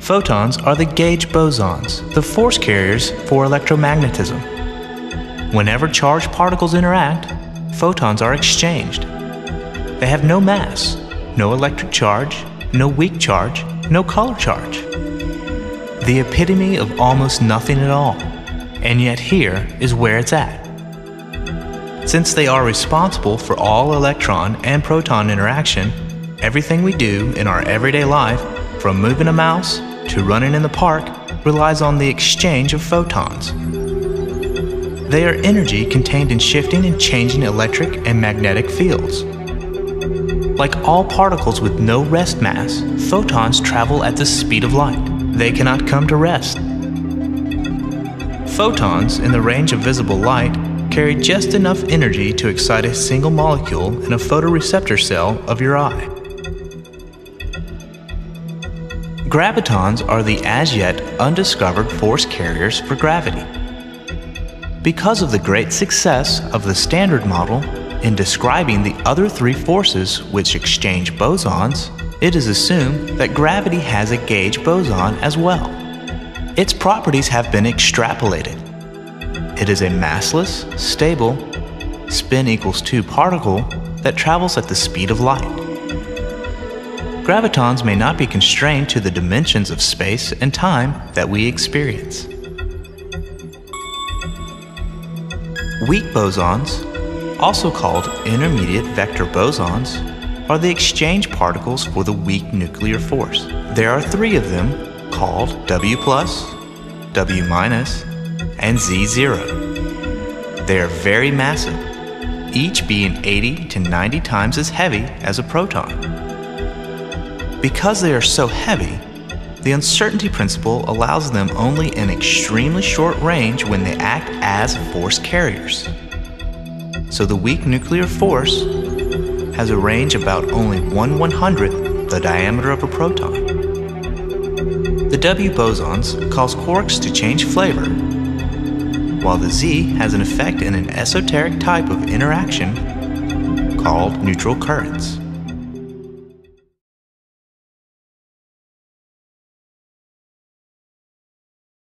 Photons are the gauge bosons, the force carriers for electromagnetism. Whenever charged particles interact, photons are exchanged. They have no mass, no electric charge, no weak charge, no color charge. The epitome of almost nothing at all. And yet here is where it's at. Since they are responsible for all electron and proton interaction, everything we do in our everyday life, from moving a mouse to running in the park, relies on the exchange of photons. They are energy contained in shifting and changing electric and magnetic fields. Like all particles with no rest mass, photons travel at the speed of light. They cannot come to rest. Photons, in the range of visible light, carry just enough energy to excite a single molecule in a photoreceptor cell of your eye. Gravitons are the as-yet undiscovered force carriers for gravity. Because of the great success of the Standard Model in describing the other three forces which exchange bosons, it is assumed that gravity has a gauge boson as well. Its properties have been extrapolated. It is a massless, stable, spin-equals-2 particle that travels at the speed of light. Gravitons may not be constrained to the dimensions of space and time that we experience. Weak bosons, also called intermediate vector bosons, are the exchange particles for the weak nuclear force. There are three of them, called W+, W-, and Z0. They are very massive, each being 80 to 90 times as heavy as a proton. Because they are so heavy, the uncertainty principle allows them only an extremely short range when they act as force carriers. So the weak nuclear force has a range about only 1/100th the diameter of a proton. The W bosons cause quarks to change flavor, while the Z has an effect in an esoteric type of interaction called neutral currents.